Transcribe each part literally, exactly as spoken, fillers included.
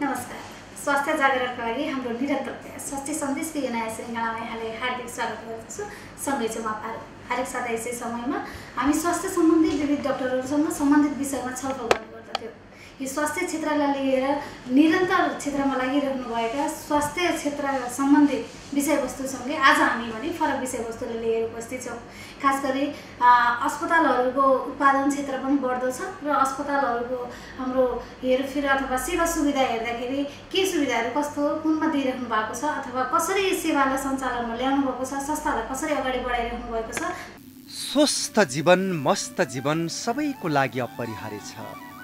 नमस्कार। स्वास्थ्य जागरणका लागि हाम्रो निरन्तर स्वास्थ्य सन्देशको यो नयाँ श्रृङ्खलामा यहाँलाई हार्दिक स्वागत गर्दछु। सँगै छु म पारो। हरेक साता यसै समयमा हामी स्वास्थ्य सम्बन्धी विविध डाक्टरहरूसँग सम्बन्धित विषयमा छलफल गर्ने गर्दथ्यौँ। यो स्वास्थ्य क्षेत्रलाई लिएर निरन्तर क्षेत्रमा लागिरहनुभएका स्वास्थ्य क्षेत्र सम्बन्धी विषयवस्तुसँगै आज हामी भने फरक विषयवस्तुले लिएर उपस्थित छौँ। खास गरी अस्पतालहरूको उत्पादन क्षेत्र पनि बढ्दो छ र अस्पतालहरूको हाम्रो हेरफेर अथवा सेवा सुविधा हेर्दाखेरि के सुविधाहरू कस्तो कुनमा दिइराख्नु भएको छ अथवा कसरी सेवालाई सञ्चालनमा ल्याउनु भएको छ, संस्थालाई कसरी अगाडि बढाइराख्नु भएको छ। स्वस्थ जीवन मस्त जीवन सबैको लागि अपरिहार्य छ।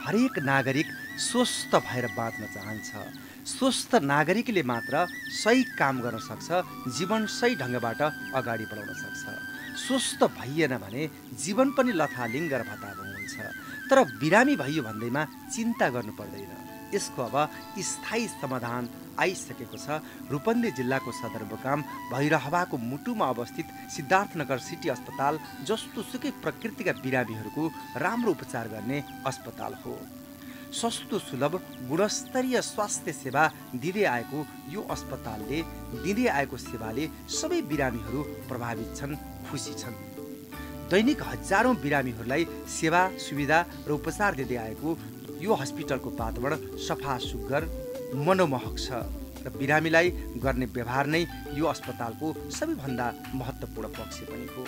हरेक नागरिक स्वस्थ भएर बाँच्न चाहन्छ। स्वस्थ नागरिकले मात्र सही काम गर्न सक्छ, जीवन सही ढङ्गबाट अगाडि बढाउन सक्छ। स्वस्थ भइएन भने जीवन पनि लथालिङ्ग र भताभुङ हुन्छ। तर बिरामी भयो भन्दैमा चिन्ता गर्नु पर्दैन। यसको अब स्थायी समाधान आइसकेको छ। रूपन्देही जिल्लाको सदरमुकाम भैरहवाको मुटुमा अवस्थित सिद्धार्थनगर सिटी अस्पताल जस्तोसुकै प्रकृतिका बिरामीहरूको राम्रो उपचार गर्ने अस्पताल हो। सस्तो सुलभ गुणस्तरीय स्वास्थ्य सेवा दिँदै आएको यो अस्पतालले दिँदै आएको सेवाले सबै बिरामीहरू प्रभावित छन्, खुसी छन्। दैनिक हजारौँ बिरामीहरूलाई सेवा सुविधा र उपचार दिँदै आएको यो हस्पिटलको वातावरण सफा सुग्घर मनोमोहक छ र बिरामीलाई गर्ने व्यवहार नै यो अस्पतालको सबैभन्दा महत्त्वपूर्ण पक्ष पनि हो।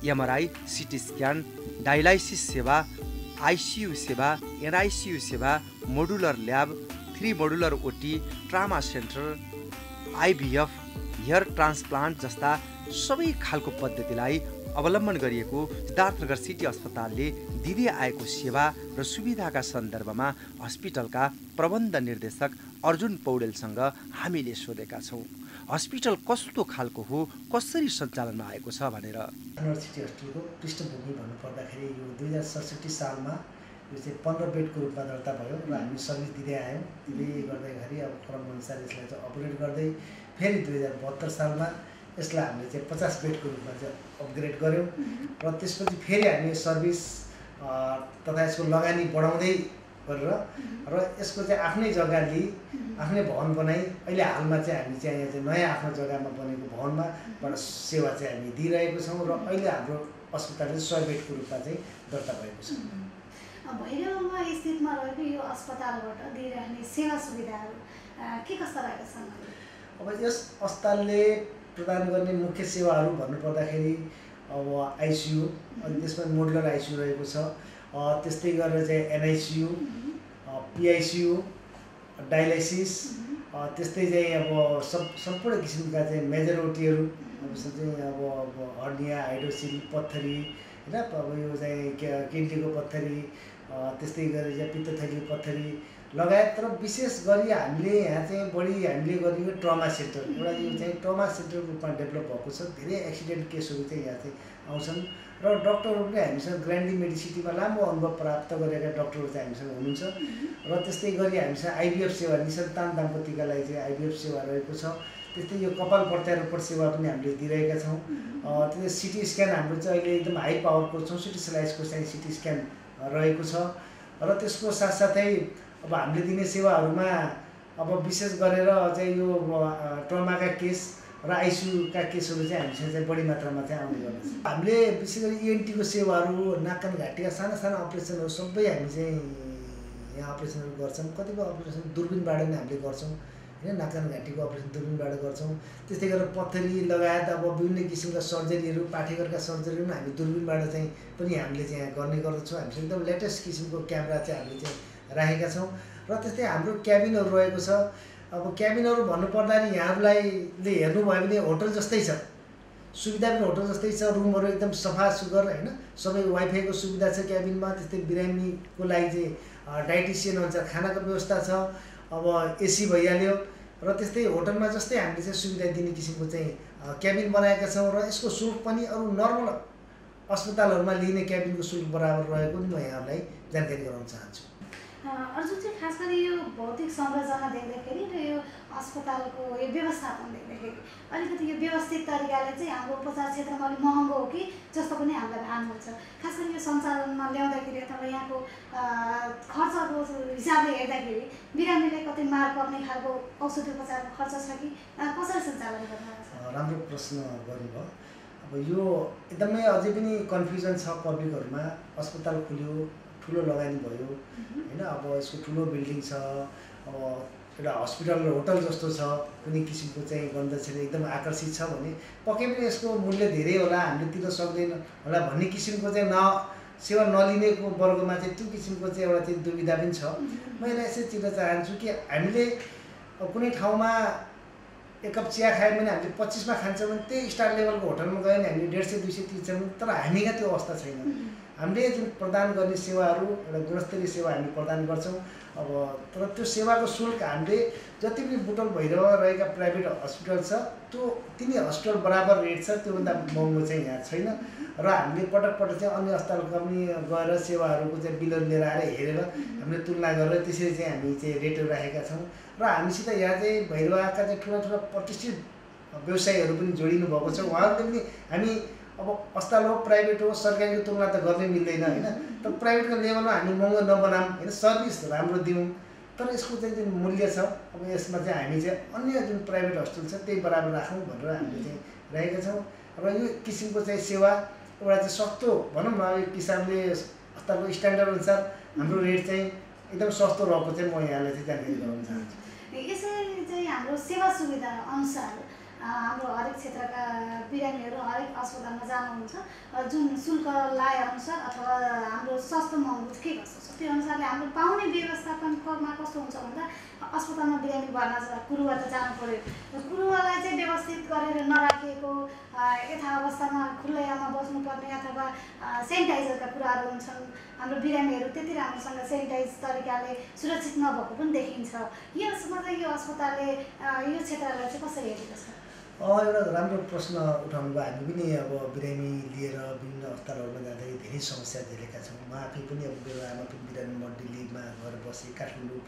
एमआरआई, सिटी स्क्यान, डायलाइसिस सेवा, आइसियु सेवा, एनआइसियु सेवा, modular lab, three modular OT, trauma centre, IVF, hair transplant जस्ता सबै खालको पद्धतिलाई अवलम्बन गरिएको सिद्धार्थनगर सिटी अस्पतालले दिँदै आएको सेवा र सुविधाका सन्दर्भमा हस्पिटलका प्रबन्ध निर्देशक अर्जुन पौडेलसँग हामीले सोधेका छौँ। हस्पिटल कस्तो खालको हो, कसरी सञ्चालनमा आएको छ भनेर। सिद्धार्थनगर सिटी हस्पिटलको पृष्ठभूमि भन्नुपर्दाखेरि यो दुई हजार सडसठी सालमा यो चाहिँ पन्ध्र बेडको रूपमा दर्ता भयो र हामी सर्भिस दिँदै आयौँ। दिँदै गर्दाखेरि अब क्रम अनुसार यसलाई चाहिँ अपग्रेड गर्दै फेरि दुई हजार बहत्तर सालमा यसलाई हामीले चाहिँ पचास बेडको रूपमा चाहिँ अपग्रेड गऱ्यौँ र त्यसपछि फेरि हामी सर्भिस तथा यसको लगानी बढाउँदै गरेर र यसको चाहिँ आफ्नै जग्गा लिई आफ्नै भवन बनाई अहिले हालमा चाहिँ हामी चाहिँ यहाँ चाहिँ नयाँ आफ्नो जग्गामा बनेको भवनमाबाट सेवा चाहिँ हामी दिइरहेको छौँ र अहिले हाम्रो अस्पताल चाहिँ सय बेडको रूपमा चाहिँ दर्ता भएको छ। भैरहवा स्थितमा रहेको यो अस्पतालबाट दिइराख्ने सेवा सुविधाहरू के कस्ता रहेका छन्? अब यस अस्पतालले प्रदान गर्ने मुख्य सेवाहरू भन्नुपर्दाखेरि अब आइसियु, अनि त्यसमा मोडुलर आइसियु रहेको छ, त्यस्तै गरेर चाहिँ एनआइसियु, पिआइसियु, डायलाइसिस, त्यस्तै चाहिँ अब सब सम्पूर्ण किसिमका चाहिँ मेजर ओटीहरू जस्तो चाहिँ अब हर्निया, हाइड्रोसिल, पत्थरी होइन, अब यो चाहिँ किडनीको पत्थरी, त्यस्तै गरेर चाहिँ पित्तथलीको पत्थरी लगायत। तर विशेष गरी हामीले यहाँ चाहिँ बढी हामीले गरेको ट्रमा सेन्टर एउटा यो चाहिँ ट्रमा सेन्टरको रूपमा डेभलप भएको छ। धेरै एक्सिडेन्ट केसहरू चाहिँ यहाँ चाहिँ आउँछन् र डक्टरहरूले हामीसँग ग्रान्डी मेडिसिटीमा लामो अनुभव प्राप्त गरेका डक्टरहरू चाहिँ हामीसँग हुनुहुन्छ र त्यस्तै गरी हामीसँग आइभिएफ सेवा निसन्तान दाम्पत्यका लागि चाहिँ आइभिएफ सेवा रहेको छ। त्यस्तै यो कपाल प्रत्यारोपण सेवा पनि हामीले दिइरहेका छौँ। त्यस्तै सिटी स्क्यान हाम्रो चाहिँ अहिले एकदम हाई पावरको चौसठी स्लाइसको चाहिँ सिटी स्क्यान रहेको छ र त्यसको साथसाथै अब हामीले दिने सेवाहरूमा अब विशेष गरेर चाहिँ यो ट्रमाका केस र आइसियुका केसहरू चाहिँ हामीसँग चाहिँ बढी मात्रामा चाहिँ आउने गर्दछ। हामीले विशेष गरी इएनटीको सेवाहरू, नाक कान घाँटीका साना साना अपरेसनहरू सबै हामी चाहिँ यहाँ अपरेसनहरू गर्छौँ। कतिपय अपरेसन दूरबीनबाट नै हामीले गर्छौँ होइन, नाक कान घाँटीको अपरेसन दूरबीनबाट गर्छौँ। त्यस्तै गरेर पत्थरी लगायत अब विभिन्न किसिमका सर्जरीहरू, पाठेघरका सर्जरीहरू पनि हामी दूरबीनबाट चाहिँ पनि हामीले चाहिँ यहाँ गर्ने गर्दछौँ। हामीसँग एकदम लेटेस्ट किसिमको क्यामेरा चाहिँ हामीले चाहिँ राखेका छौँ र त्यस्तै हाम्रो क्याबिनहरू रहेको छ। अब क्याबिनहरू भन्नुपर्दाखेरि यहाँहरूलाईले हेर्नुभयो भने होटल जस्तै छ, सुविधा पनि होटल जस्तै छ। रुमहरू एकदम सफा सुग्घर होइन, सबै वाइफाईको सुविधा छ क्याबिनमा। त्यस्तै बिरामीको लागि चाहिँ डाइटिसियन अनुसार खानाको व्यवस्था छ, अब एसी भइहाल्यो र त्यस्तै होटलमा जस्तै हामीले चाहिँ सुविधा दिने किसिमको चाहिँ क्याबिन बनाएका छौँ र यसको शुल्क पनि अरू नर्मल अस्पतालहरूमा लिने क्याबिनको शुल्क बराबर रहेको म यहाँहरूलाई जानकारी गराउन चाहन्छु। और जो चाहिँ खास गरी यो भौतिक संरचना देख्दाखेरि र यो अस्पतालको यो व्यवस्थापन देख्दाखेरि अलिकति यो व्यवस्थित तरिकाले चाहिँ हाम्रो उपचार क्षेत्रमा अलि महँगो हो कि जस्तो पनि हामीलाई भान हुन्छ। खास गरी यो सञ्चालनमा ल्याउँदाखेरि अथवा यहाँको खर्चको हिसाबले हेर्दाखेरि बिरामीले कतै मार पर्ने खालको औषधि उपचारको खर्च छ कि कसरी सञ्चालन गर्नुहुन्छ? राम्रो प्रश्न गर्नुभयो। अब यो एकदमै अझै पनि कन्फ्युजन छ पब्लिकहरुमा। अस्पताल खुल्यो, ठुलो लगानी भयो हैन, अब यसको ठुलो बिल्डिङ छ, अब एउटा हस्पिटल र होटल जस्तो छ, कुनै किसिमको चाहिँ गन्धक्षेत्र एकदम आकर्षित छ भने पक्कै पनि यसको मूल्य धेरै होला, हामीले तिर्न सक्दैन होला भन्ने किसिमको चाहिँ न सेवा नलिनेको वर्गमा चाहिँ त्यो किसिमको चाहिँ एउटा चाहिँ दुविधा पनि छ। म यसलाई यसरी चिन्न चाहन्छु कि हामीले कुनै ठाउँमा एक कप चिया खायो भने हामीले पच्चीसमा खान्छौँ भने त्यही स्टार लेभलको होटलमा गयो भने हामीले डेढ सय दुई सय तिर्छौँ भने, तर हामीमा त्यो अवस्था छैन। हामीले जुन प्रदान गर्ने सेवाहरू एउटा गुणस्तरीय सेवा हामी प्रदान गर्छौँ, अब तर त्यो सेवाको शुल्क हामीले जति पनि बुटोल भइरह रहेका प्राइभेट हस्पिटल छ त्यो तिनी हस्पिटल बराबर रेट छ, त्योभन्दा महँगो चाहिँ यहाँ छैन। र हामीले पटक पटक चाहिँ अन्य अस्पतालमा पनि गएर सेवाहरूको चाहिँ बिलहरू लिएर आएर हेरेर हामीले तुलना गरेर त्यसरी चाहिँ हामी चाहिँ रेटहरू राखेका छौँ। र हामीसित यहाँ चाहिँ भैरहवाका चाहिँ ठुला ठुला प्रतिष्ठित व्यवसायीहरू पनि जोडिनु भएको छ। उहाँहरूले पनि हामी अब अस्पताल हो, प्राइभेट हो, सरकारीको तुलना त गर्नै मिल्दैन होइन, तर प्राइभेटको लेभलमा हामी महँगो नबनाऊँ होइन, सर्भिस राम्रो दिउँ, तर यसको चाहिँ जुन मूल्य छ अब यसमा चाहिँ हामी चाहिँ अन्य जुन प्राइभेट हस्पिटल छ त्यही बराबर राखौँ भनेर हामीले चाहिँ राखेका छौँ। र यो किसिमको चाहिँ सेवा एउटा चाहिँ सस्तो भनौँ न, यो किसानले अस्पतालको स्ट्यान्डर्ड अनुसार हाम्रो रेट चाहिँ एकदम सस्तो रहेको चाहिँ म यहाँलाई चाहिँ जानकारी गराउन चाहन्छु। यसरी चाहिँ हाम्रो सेवा सुविधा अनुसार हाम्रो हरेक क्षेत्रका बिरामीहरू हरेक अस्पतालमा जानुहुन्छ, जुन शुल्क लाए अनुसार अथवा हाम्रो सस्तो महँगो के कस्तो छ त्यो अनुसारले हाम्रो पाउने व्यवस्थापनमा कस्तो हुन्छ भन्दा अस्पतालमा बिरामी भर्ना छ, कुरुवा त जानु पऱ्यो, कुरुवालाई चाहिँ व्यवस्थित गरेर नराखिएको, यथा अवस्थामा खुल्लैमा बस्नुपर्ने अथवा सेनिटाइजरका कुराहरू हुन्छन्, हाम्रो बिरामीहरू त्यति राम्रोसँग सेनिटाइज तरिकाले सुरक्षित नभएको पनि देखिन्छ। यसमा चाहिँ यो अस्पतालले यो क्षेत्रलाई चाहिँ कसरी हेरेको छ? एउटा राम्रो प्रश्न उठाउनु भयो। हामी पनि अब बिरामी लिएर विभिन्न अस्पतालहरूमा जाँदाखेरि धेरै समस्या झेलेका छौँ। म आफै पनि अब बेलामा पनि बिरामी म दिल्लीमा गएर बसेँ, काठमाडौँ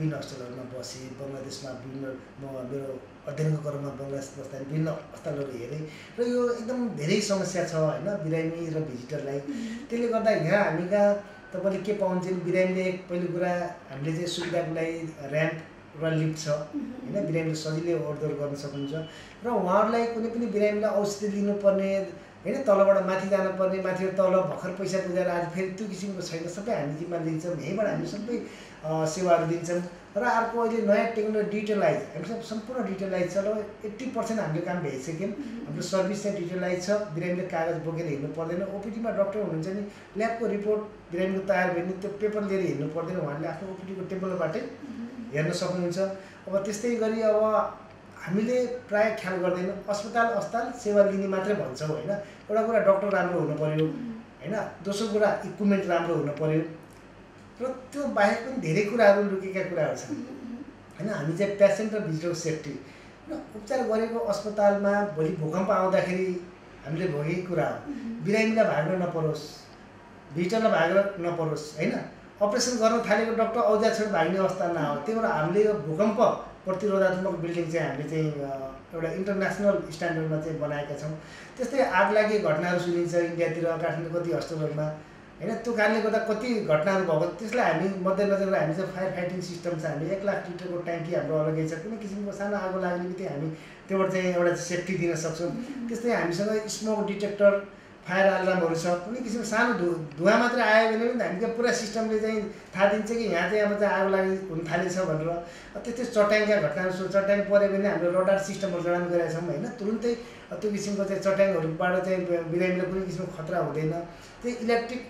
विभिन्न अस्पतालहरूमा बसेँ, बङ्गलादेशमा विभिन्न म मेरो अध्ययनको क्रममा बङ्गलादेश बस्दा विभिन्न अस्पतालहरू हेरेँ र यो एकदम धेरै समस्या छ होइन बिरामी र भिजिटरलाई। त्यसले गर्दा यहाँ हामी कहाँ तपाईँले के पाउनुहुन्छ बिरामीले पहिलो कुरा हामीले चाहिँ सुविधाको लागि ऱ्याम्प र लिफ्ट छ होइन, बिरामीले सजिलै ओहोरदोहोर गर्न सक्नुहुन्छ र उहाँहरूलाई कुनै पनि बिरामीलाई औषधि लिनुपर्ने होइन तलबाट माथि जानुपर्ने, माथिबाट तल भर्खर पैसा पुजाएर आज फेरि त्यो किसिमको छैन, सबै हामी जिम्मा लिन्छौँ, यहीँबाट हामी सबै सेवाहरू दिन्छौँ। र अर्को अहिले नयाँ टेक्नोलोजी डिजिटलाइज, हामी सब सम्पूर्ण डिजिटलाइज छ, ल एट्टी पर्सेन्ट हामीले काम भइसक्यौँ। हाम्रो सर्भिस चाहिँ डिजिटलाइज छ, बिरामीले कागज बोकेर हिँड्नु पर्दैन, ओपिडीमा डक्टर हुनुहुन्छ नि ल्याबको रिपोर्ट बिरामीको तयार भयो भने त्यो पेपर लिएर हिँड्नु पर्दैन, उहाँहरूले आफ्नो ओपिडीको टेबलबाटै हेर्न सक्नुहुन्छ। अब त्यस्तै गरी अब हामीले प्रायः ख्याल गर्दैनौँ, अस्पताल अस्पताल सेवा लिने मात्रै भन्छौँ होइन, एउटा कुरा डक्टर राम्रो हुनु पऱ्यो होइन, दोस्रो कुरा इक्विपमेन्ट राम्रो हुनु पऱ्यो, र त्यो बाहेक पनि धेरै कुराहरू लुकेका कुराहरू छन् होइन। हामी चाहिँ पेसेन्ट र भिजिटरको सेफ्टी र उपचार गरेको अस्पतालमा भोलि भूकम्प आउँदाखेरि हामीले भोगेको कुरा हो, बिरामीलाई भाग्न नपरोस्, भिजिटरलाई भाग्न नपरोस् होइन, अपरेसन गर्न थालेको डक्टर औजा छोडेर भाग्ने अवस्था नहोस्। त्यही भएर हामीले यो भूकम्प प्रतिरोधात्मक बिल्डिङ चाहिँ हामीले चाहिँ एउटा इन्टरनेसनल स्ट्यान्डर्डमा चाहिँ बनाएका छौँ। त्यस्तै आग लागि घटनाहरू सुनिन्छ इन्डियातिर, काठमाडौँ कति हस्पिटलहरूमा होइन, त्यो कारणले गर्दा कति घटनाहरू भएको, त्यसलाई हामी मध्यनजर गरेर हामी चाहिँ फायर फाइटिङ सिस्टम छ, हामी एक लाख लिटरको ट्याङ्की हाम्रो अलग्गै छ, कुनै किसिमको सानो आगो लाग्ने बित्तिकै हामी त्योबाट चाहिँ एउटा सेफ्टी दिन सक्छौँ। त्यस्तै हामीसँग स्मोक डिटेक्टर, फायर अलार्महरू छ, कुनै किसिमको सानो धु धुवा मात्रै आयो भने पनि हामीले पुरा सिस्टमले चाहिँ थाहा दिन्छ कि यहाँ चाहिँ अब चाहिँ आगो लागि हुन थालेछ भनेर। त्यस्तै चट्याङका घटनाहरू, चट्याङ पऱ्यो भने हामीले रडार सिस्टमहरू जडान गरेका छौँ होइन, तुरुन्तै त्यो किसिमको चाहिँ चट्याङहरूबाट चाहिँ बिरामीलाई कुनै किसिमको खतरा हुँदैन। त्यही इलेक्ट्रिक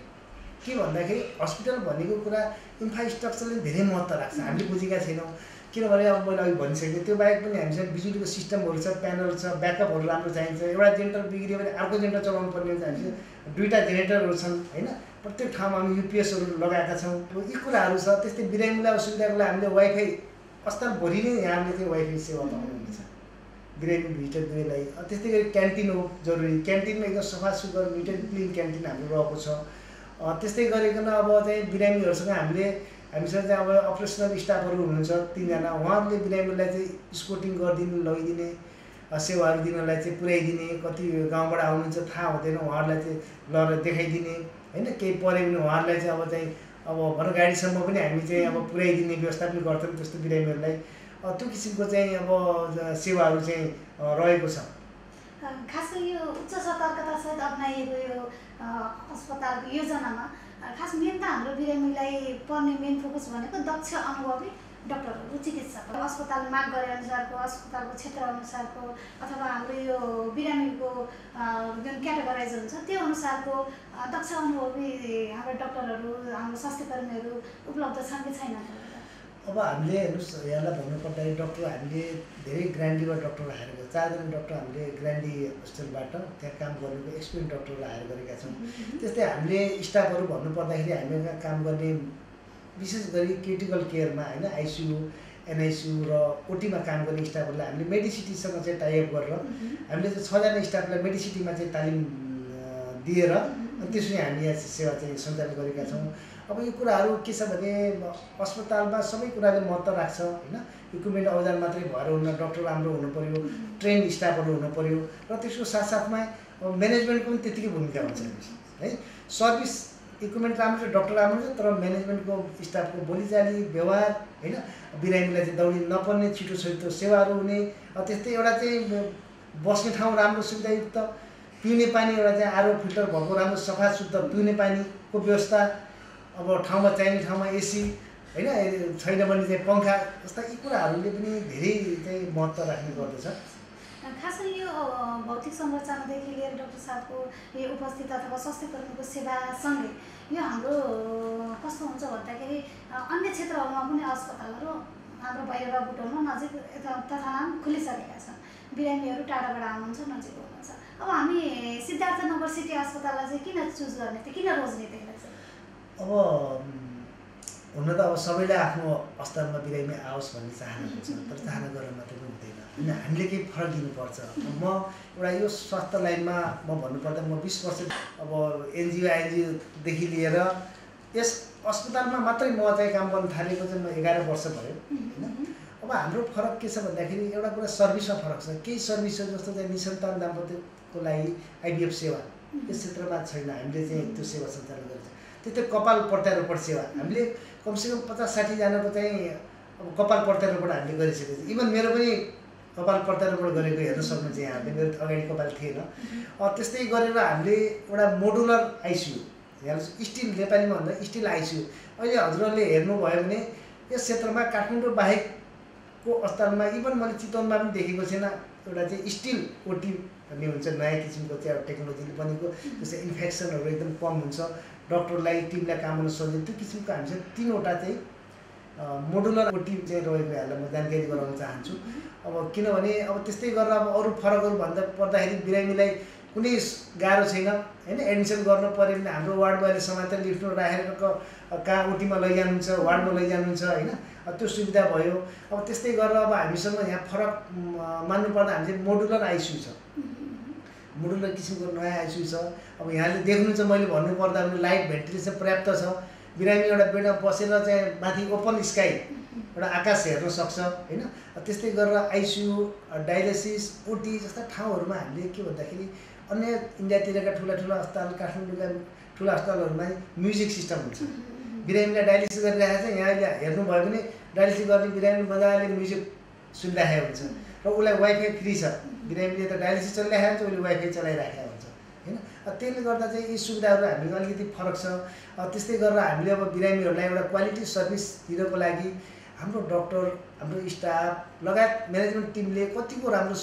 के भन्दाखेरि हस्पिटल भनेको कुरा इन्फ्रास्ट्रक्चरले धेरै महत्त्व राख्छ, हामीले बुझेका छैनौँ। किनभने अब मैले अघि भनिसकेँ, त्यो बाहेक पनि हामीसँग बिजुलीको सिस्टमहरू छ, प्यानल छ, ब्याकअपहरू राम्रो चाहिन्छ, एउटा जेनेरेटर बिग्रियो भने अर्को जेनेरेटर चलाउनु पर्ने हुन्छ, हामीसँग दुईवटा जेनेरेटरहरू छन् होइन, प्रत्येक ठाउँमा हामी युपिएसहरू लगाएका छौँ, यी कुराहरू छ। त्यस्तै बिरामीलाई असुविधाको लागि हामीले वाइफाई, अस्पतालभरि नै यहाँले चाहिँ वाइफाई सेवा पाउनुहुन्छ बिरामी भिजिटर दुवैलाई। त्यस्तै गरी क्यान्टिन हो जरुरी, क्यान्टिनमा एकदम सफा सुग्घर निट एन्ड क्लिन क्यान्टिन हाम्रो रहेको छ। त्यस्तै गरिकन अब चाहिँ बिरामीहरूसँग हामीले हामीसँग चाहिँ अब अपरेसनल स्टाफहरु हुनुहुन्छ तीन जना उहाँहरुले बिरामीलाई चाहिँ स्पोर्टिङ गर्दिनु लैदिने सेवाहरु दिनलाई चाहिँ पुर्याइदिने कति गाउँबाट आउनुहुन्छ थाहा हुँदैन उहाँहरुलाई चाहिँ लर देखाइदिने हैन केही पर्यो भने उहाँहरुलाई चाहिँ अब चाहिँ अब भर्न गाडीसम्म पनि हामी चाहिँ अब पुर्याइदिने व्यवस्था पनि गर्छौं त्यस्तो बिरामीहरुलाई त्यो किसिमको चाहिँ अब सेवाहरु चाहिँ रहेको छ। खासै यो उच्च सतर्कता सहित अपनाइएको यो अस्पतालको योजनामा खास मेन त हाम्रो बिरामीलाई पर्ने मेन फोकस भनेको दक्ष अनुभवी डाक्टरहरू चिकित्सक अस्पताल माग गरे अनुसारको अस्पतालको क्षेत्र अनुसारको अथवा हाम्रो यो बिरामीको जुन क्याटेगोराइज हुन्छ त्यो अनुसारको दक्ष अनुभवी हाम्रो डाक्टरहरू हाम्रो स्वास्थ्य कर्मीहरू उपलब्ध छन् कि छैनन्? अब हामीले हेर्नुहोस् यहाँलाई भन्नुपर्दाखेरि डक्टर हामीले धेरै ग्रान्डीबाट डक्टर हायर गरेको चारजना डक्टर हामीले ग्रान्डी हस्पिटलबाट त्यहाँ काम गरेको एक्सपिरियन्स डक्टरलाई हायर गरेका छौँ। त्यस्तै हामीले स्टाफहरू भन्नुपर्दाखेरि हामीले काम गर्ने विशेष गरी क्रिटिकल केयरमा होइन आइसियु एनआइसियु र ओटीमा काम गर्ने स्टाफहरूलाई हामीले मेडिसिटीसँग चाहिँ टाइअप गरेर हामीले चाहिँ छजना स्टाफलाई मेडिसिटीमा चाहिँ तालिम दिएर अनि त्यसरी हामी यहाँ सेवा चाहिँ सञ्चालन गरेका छौँ। अब यो कुराहरू के छ भने अस्पतालमा सबै कुराले महत्त्व राख्छ हैन इक्विपमेन्ट औजार मात्रै भएर हुन्न डाक्टर राम्रो हुनु पर्यो ट्रेन स्टाफहरू हुनु पर्यो र त्यसको साथसाथमा म्यानेजमेन्टको पनि त्यतिकै भूमिका हुन्छ है। सर्भिस इक्विपमेन्ट राम्रो छ डाक्टर राम्रो छ तर म्यानेजमेन्टको स्टाफको बोलीचाली व्यवहार हैन बिरामीलाई चाहिँ दौडिन नपर्ने छिटो छिटो सेवाहरू हुने त्यस्तै एउटा चाहिँ बस्ने ठाउँ राम्रो सुविधायुक्त पिउने पानी एउटा चाहिँ आरओ फिल्टर भएको राम्रो सफा शुद्ध पिउने पानीको व्यवस्था अब ठाउँमा चाहिने ठाउँमा एसी हैन छैन भने चाहिँ पंखा जस्ता यी कुराहरूले पनि धेरै चाहिँ महत्त्व राख्ने गर्दछ। खासै यो भौतिक संरचनादेखि लिएर डाक्टर साहबको यो उपस्थित अथवा स्वास्थ्य कर्मीको सेवासँगै यो हाम्रो कस्तो हुन्छ भन्दाखेरि अन्य क्षेत्रहरूमा पनि अस्पतालहरू हाम्रो बाहिर बुटोलमा नजिक तथा खुलिसकेका छन् बिरामीहरू टाढाबाट आउनुहुन्छ नजिक हुनुहुन्छ। अब हामी सिद्धार्थ नगर सिटी अस्पताललाई चाहिँ किन चुज गर्ने त किन रोज्ने त? अब हुन त अब सबैले आफ्नो अस्पतालमा बिरामी आओस् भन्ने चाहना हुन्छ तर चाहना गरेर मात्रै पनि हुँदैन होइन हामीले केही फरक दिनुपर्छ। म एउटा यो स्वास्थ्य लाइनमा म भन्नुपर्दा म बिस वर्ष अब एनजिओ आइएनजिओदेखि लिएर यस अस्पतालमा मात्रै म चाहिँ काम गर्न थालेको चाहिँ म एघार वर्ष भयो होइन। अब हाम्रो फरक के छ भन्दाखेरि एउटा कुरा सर्भिसमा फरक छ केही सर्भिसहरू जस्तो चाहिँ निसन्तान दाम्पत्यको लागि आइभिएफ सेवा यस क्षेत्रमा छैन हामीले चाहिँ त्यो सेवा सञ्चालन गर्छ। त्यस्तै कपाल प्रत्यारोपण सेवा हामीले कमसेकम पचास साठीजनाको चाहिँ अब कपाल प्रत्यारोपण हामीले गरिसकेको छ। इभन मेरो पनि कपाल प्रत्यारोपण गरेको हेर्न सक्नुहुन्छ यहाँहरूले मेरो अगाडि कपाल थिएन। त्यस्तै गरेर हामीले एउटा मोडुलर आइसियु हेर्नुहोस् स्टिल नेपालीमा भन्दा स्टिल आइसियु अहिले हजुरहरूले हेर्नुभयो भने यस क्षेत्रमा काठमाडौँ बाहेकको अस्पतालमा इभन मैले चितवनमा पनि देखेको छैन एउटा चाहिँ स्टिल ओटी भन्ने हुन्छ नयाँ किसिमको चाहिँ अब टेक्नोलोजीले बनेको जस्तै इन्फेक्सनहरू एकदम कम हुन्छ डक्टरलाई टिमलाई काम गर्न सक्ने त्यो किसिमको हामीसँग तिनवटा चाहिँ मोडुलर टिम चाहिँ रहेको यहाँलाई म जानकारी गराउन चाहन्छु। अब किनभने अब त्यस्तै गरेर अब अरू फरकहरू भन्दा पर्दाखेरि बिरामीलाई कुनै गाह्रो छैन हैन एडमिसन गर्न पऱ्यो भने हाम्रो वार्ड बोयले समातेर लिफ्टमा राखेर कहाँ ओटीमा लैजानुहुन्छ वार्डमा लैजानुहुन्छ हैन त्यो सुविधा भयो। अब त्यस्तै गरेर अब हामीसँग यहाँ फरक मान्नुपर्दा हामी चाहिँ मोडुलर आइसियु छ मोडुलर किसिमको नयाँ आइसियु छ। अब यहाँले देख्नुहुन्छ मैले भन्नुपर्दा लाइट भेन्टिलेसन पर्याप्त छ बिरामी एउटा बेडमा बसेर चाहिँ माथि ओपन स्काई एउटा आकाश हेर्न सक्छ हैन। त्यस्तै गरेर आइसियु डायलिसिस ओटी जस्ता ठाउँहरूमा हामीले के भन्दाखेरि अन्य इन्डियातिरका ठुला ठुला अस्पताल काठमाडौँका ठुला अस्पतालहरूमा म्युजिक सिस्टम हुन्छ बिरामीलाई डायलिसिस गरिरहेको छ यहाँले हेर्नुभयो भने डायलिसिस गर्ने बिरामी मजाले म्युजिक सुनिरहेको हुन्छ र उसलाई वाइफाई फ्री छ बिरामीले त डायलिसिस चलिरहेको हुन्छ उसले वाइफाई चलाइरहेको हुन्छ हैन। त्यसले गर्दा चाहिँ यी सुविधाहरू हामीलाई अलिकति फरक छ। त्यस्तै गरेर हामीले अब बिरामीहरूलाई एउटा क्वालिटी सर्भिस दिनको लागि हाम्रो डक्टर हाम्रो स्टाफ लगायत म्यानेजमेन्ट टिमले कतिको राम्रो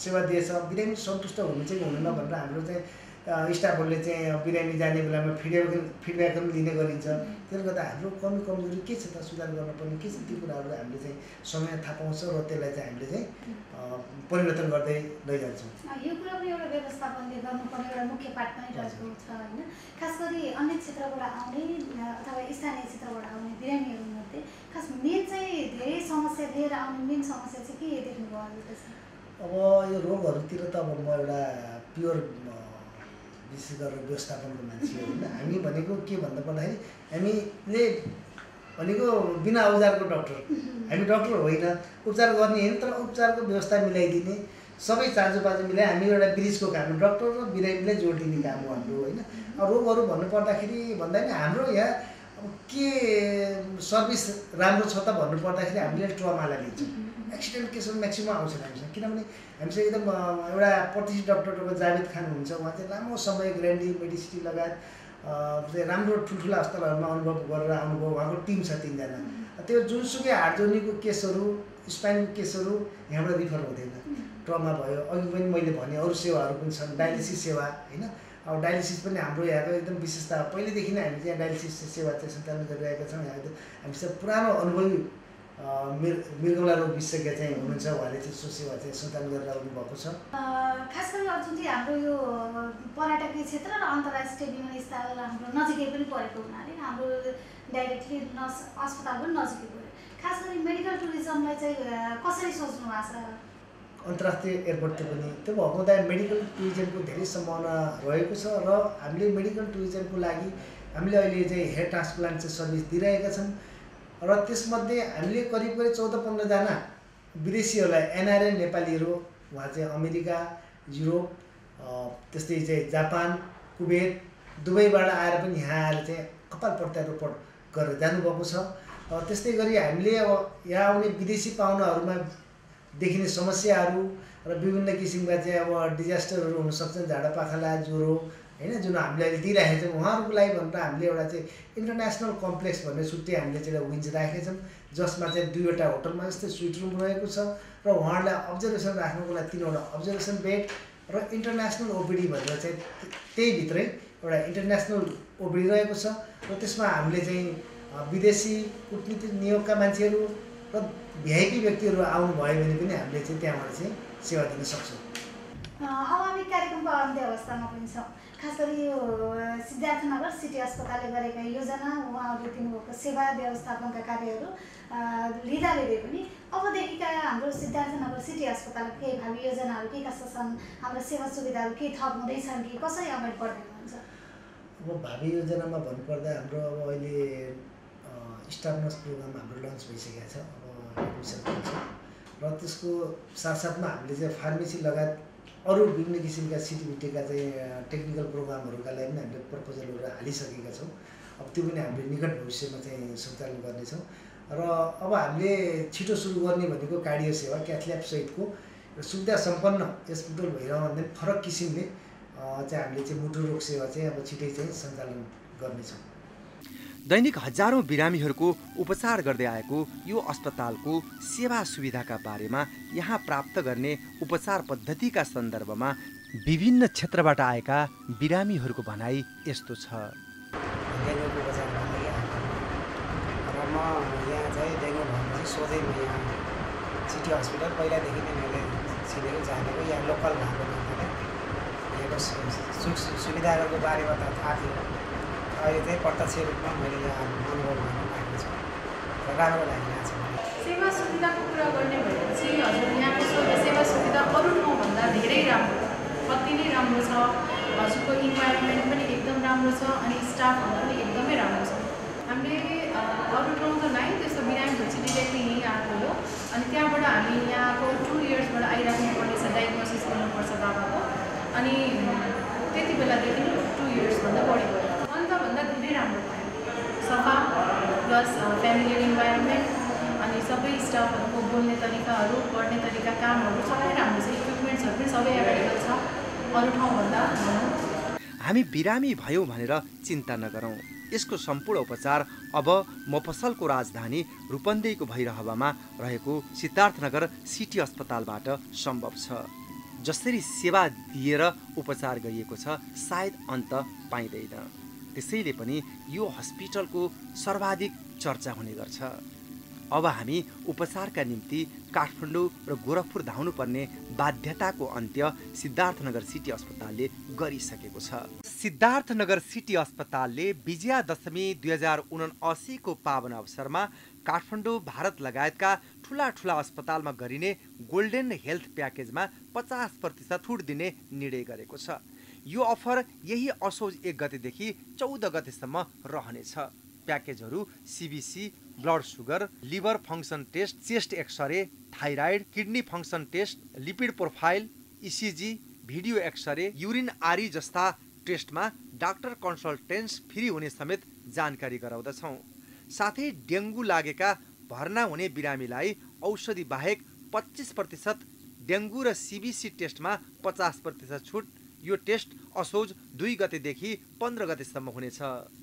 सेवा दिएछ बिरामी सन्तुष्ट हुनु चाहिँ हुँदैन भनेर हाम्रो चाहिँ स्टाफहरूले चाहिँ बिरामी जाने बेलामा फिडब्याक फिडब्याक पनि लिने गरिन्छ। त्यसले गर्दा हाम्रो कमी कमजोरी के छ त सुधार गर्नुपर्ने के छ ती कुराहरू हामीले चाहिँ समय थाहा पाउँछ र त्यसलाई चाहिँ हामीले चाहिँ परिवर्तन गर्दै लैजान्छौँ। यो कुरा पनि एउटा व्यवस्थापनले गर्नुपर्ने एउटा मुख्य पाठ पनि रहेको छ होइन। खास गरी अन्य क्षेत्रबाट आउने अथवा स्थानीय क्षेत्रबाट आउने बिरामीहरूमध्ये खास मेन चाहिँ धेरै समस्या लिएर आउने मेन समस्या चाहिँ के देख्नुभयो? अब यो रोगहरूतिर त अब म एउटा प्योर विशेष गरेर व्यवस्थापनको मान्छे होइन। हामी भनेको के भन्दा पर्दाखेरि हामीले भनेको बिना औजारको डाक्टर हामी डाक्टर होइन उपचार गर्ने हैन तर उपचारको व्यवस्था मिलाइदिने सबै चाजोबाजो मिलाए हामी एउटा ब्रिजको काम डाक्टर र बिरामीलाई जोडिने काम हो हाम्रो हैन रोगहरु भन्नु पर्दाखेरि भन्दा नि हाम्रो यहाँ के सर्भिस राम्रो छ त भन्नु पर्दाखेरि हामीले ट्रमालाई लिन्छौं एक्सिडेन्ट केसमा म्याक्सिमम आउँछ हामीसँग किनभने हामीसँग एकदम एउटा प्रतिष्ठित डाक्टर डक्टर जावेद खान हुनुहुन्छ उहाँ चाहिँ लामो समय ग्रान्डी मेडिसिटी लगायत अ राम्रो ठुल्ठुला अस्पतालहरुमा अनुभव गरेर आउनुभयो उहाँको टिम छ तीन जना त्यो जुनसुकै हार्टजोनीको केसहरु स्पाइनल केसहरु यहाँबाट रिफर हुँदैन ट्रमा भयो अघि पनि मैले भने अरु सेवाहरु पनि छन् डायलिसिस सेवा हैन अब डायलिसिस पनि हाम्रो यहाँको एकदम विशेषता पहिलेदेखि नै हामी चाहिँ डायलिसिस सेवा चाहिँ सञ्चालन गरिरहेका छौँ यहाँ हामी चाहिँ पुरानो अनुभवी मृगौला रोग विशेषज्ञ चाहिँ हुनुहुन्छ उहाँले चाहिँ सो सेवा चाहिँ सञ्चालन गरेर आउनु भएको छ। खास गरी अब जुन चाहिँ हाम्रो यो पर्यटकीय क्षेत्र र अन्तर्राष्ट्रिय विमानस्थल हाम्रो नजिकै पनि परेको हुनाले हाम्रो डाइरेक्टली नस अस्पताल पनि नजिकै पऱ्यो खास गरी मेडिकल टुरिज्मलाई चाहिँ कसरी सोच्नु भएको छ? अन्तर्राष्ट्रिय एयरपोर्ट पनि त्यो भएको हुँदा मेडिकल टुरिज्मको धेरै सम्भावना रहेको छ र हामीले मेडिकल टुरिज्मको लागि हामीले अहिले चाहिँ हेयर ट्रान्सप्लान्ट चाहिँ सर्भिस दिइरहेका छौँ र त्यसमध्ये हामीले करिब करिब चौदह पंद्रह जना विदेशीहरूलाई एनआरएन नेपालीहरू वहाँ चाहिँ अमेरिका युरोप त्यस्तै चाहिँ जापान कुवेत दुबईबाट आएर पनि यहाँ आएर चाहिँ कपाल प्रत्यारोपण गरेर जानुभएको छ। त्यस्तै गरी हामीले अब यहाँ आउने विदेशी पाहुनाहरूमा देखिने समस्याहरू र विभिन्न किसिमका चाहिँ अब डिजास्टरहरू हुन सक्छन् झाडापाखला ज्वरो हैन जुन हामीले अहिले दिइरहेका छौँ उहाँहरूको लागि भनेर हामीले एउटा चाहिँ इन्टरनेसनल कम्प्लेक्स भन्ने छुट्टै हामीले चाहिँ विन्ज राखेका छौँ जसमा चाहिँ दुईवटा होटलमा जस्तै स्विट रुम रहेको छ र उहाँहरूलाई अब्जर्भेसन राख्नुको लागि तीनवटा अब्जर्भेसन बेड र इन्टरनेसनल ओपिडी भनेर चाहिँ त्यही भित्रै एउटा इन्टरनेसनल ओपिडी रहेको छ र त्यसमा हामीले चाहिँ विदेशी कूटनीतिक नियोगका मान्छेहरू र भिआइपी व्यक्तिहरू आउनुभयो भने पनि हामीले चाहिँ त्यहाँबाट चाहिँ सेवा दिन सक्छौँ। अब हामी कार्यक्रमको अन्त्य अवस्थामा पनि छौँ खास गरी यो सिद्धार्थनगर सिटी अस्पतालले गरेका योजना उहाँहरूले दिनुभएको सेवा व्यवस्थापनका कार्यहरू लिँदाले पनि अबदेखिका हाम्रो सिद्धार्थनगर सिटी अस्पतालको केही भावी योजनाहरू के कस्ता छन् हाम्रो सेवा सुविधाहरू के थप हुँदैछन् कि कसरी अगाडि बढ्दै हुनुहुन्छ? अब भावी योजनामा भन्नुपर्दा हाम्रो अब अहिले स्टाफ नर्स प्रोग्राम हाम्रो लन्च भइसकेको छ अब र त्यसको साथसाथमा हामीले चाहिँ फार्मेसी लगायत अरु विभिन्न किसिमका सिटिबिटीका चाहिँ टेक्निकल प्रोग्रामहरुका लागि पनि हामीले प्रपोजलहरु हालिसकेका छौँ अब त्यो पनि हामीले निकट भविष्यमा चाहिँ सञ्चालन गर्नेछौँ र अब हामीले छिटो सुरु गर्ने भनेको कार्डियो सेवा क्याथल्याब सहितको सुविधा सम्पन्न हस्पिटल भइरहँदा फरक किसिमले चाहिँ हामीले चाहिँ मुटु रोग सेवा चाहिँ अब छिटै चाहिँ सञ्चालन गर्नेछौँ। दैनिक हजारौं बिरामीहरूको उपचार गर्दै आएको यो अस्पतालको सेवा सुविधाका बारेमा यहाँ प्राप्त गर्ने उपचार पद्धतिका सन्दर्भमा विभिन्न क्षेत्रबाट आएका बिरामीहरूको भनाई यस्तो छ। डेङ्गुको उपचार गर्दै अब म यहाँ चाहिँ डेङ्गु भनेपछि सोधै म यहाँ सिटी हस्पिटल पहिलादेखि नै मैले सिधै जानेको यहाँ लोकल भएको यहाँको सुविधाहरूको बारेमा त थाहा थियो अहिले चाहिँ प्रत्यक्ष रूपमा मैले यहाँ अनुभव गर्न पाएको छु र राम्रो लागिरहेको छ। सेवा सुविधाको कुरा गर्ने भनेपछि हजुर यहाँको सेवा सुविधा अरू ठाउँभन्दा धेरै राम्रो अति नै राम्रो छ हजुरको इन्भाइरोमेन्ट पनि एकदम राम्रो छ अनि स्टाफहरू पनि एकदमै राम्रो छ। हामीले अरू ठाउँ त नै त्यस्तो बिरामीहरू चाहिँ डिरेक्टली यहीँ आएको हो अनि त्यहाँबाट हामी यहाँको टु इयर्सबाट आइराख्नुपर्नेछ डायग्नोसिस गर्नुपर्छ बाबाको अनि त्यति बेलादेखि टु इयर्सभन्दा बढी भयो धेरै राम्रो भयो सफा प्लस फ्यामिलियल इन्भाइरोमेन्ट अनि सबै स्टाफहरूको बोल्ने तरिकाहरू गर्ने तरिका कामहरू सबै राम्रो छ इक्विपमेन्ट्सहरू पनि सबै एभाइलेबल छ अरू ठाउँभन्दा। हामी बिरामी भयौँ भनेर चिन्ता नगरौँ यसको सम्पूर्ण उपचार अब मफसलको राजधानी रूपन्देहीको भैरहवामा रहेको सिद्धार्थनगर सिटी अस्पतालबाट सम्भव छ। जसरी सेवा दिएर उपचार गरिएको छ सायद अन्त पाइँदैन त्यसैले पनि यो हस्पिटलको सर्वाधिक चर्चा हुने गर्छ। अब हामी उपचारका निम्ति काठमाडौँ र गोरखपुर धाउनुपर्ने बाध्यताको अन्त्य सिद्धार्थनगर सिटी अस्पतालले गरिसकेको छ। सिद्धार्थनगर सिटी अस्पतालले विजया दशमी दुई हजार उनाअसीको पावन अवसरमा काठमाडौँ भारत लगायतका ठुला ठुला अस्पतालमा गरिने गोल्डेन हेल्थ प्याकेजमा पचास प्रतिशत छुट दिने निर्णय गरेको छ। यो अफर यही असोज एक गतेदेखि चौध गतेसम्म रहनेछ। प्याकेजहरू CBC blood sugar, liver function test, chest x-ray, thyroid, kidney function test, lipid profile, E C G, video x-ray, urine आरी जस्ता टेस्टमा डाक्टर कन्सल्टेन्ट्स फ्री हुने समेत जानकारी गराउँदछौं। साथै डेंगु लागेका भर्ना हुने बिरामीलाई औषधि बाहेक पच्चीस प्रतिशत, डेंगु र C B C टेस्टमा पचास प्रतिशत छुट। यो टेस्ट असोज दुई गतेदेखि पन्ध्र गतेसम्म हुनेछ।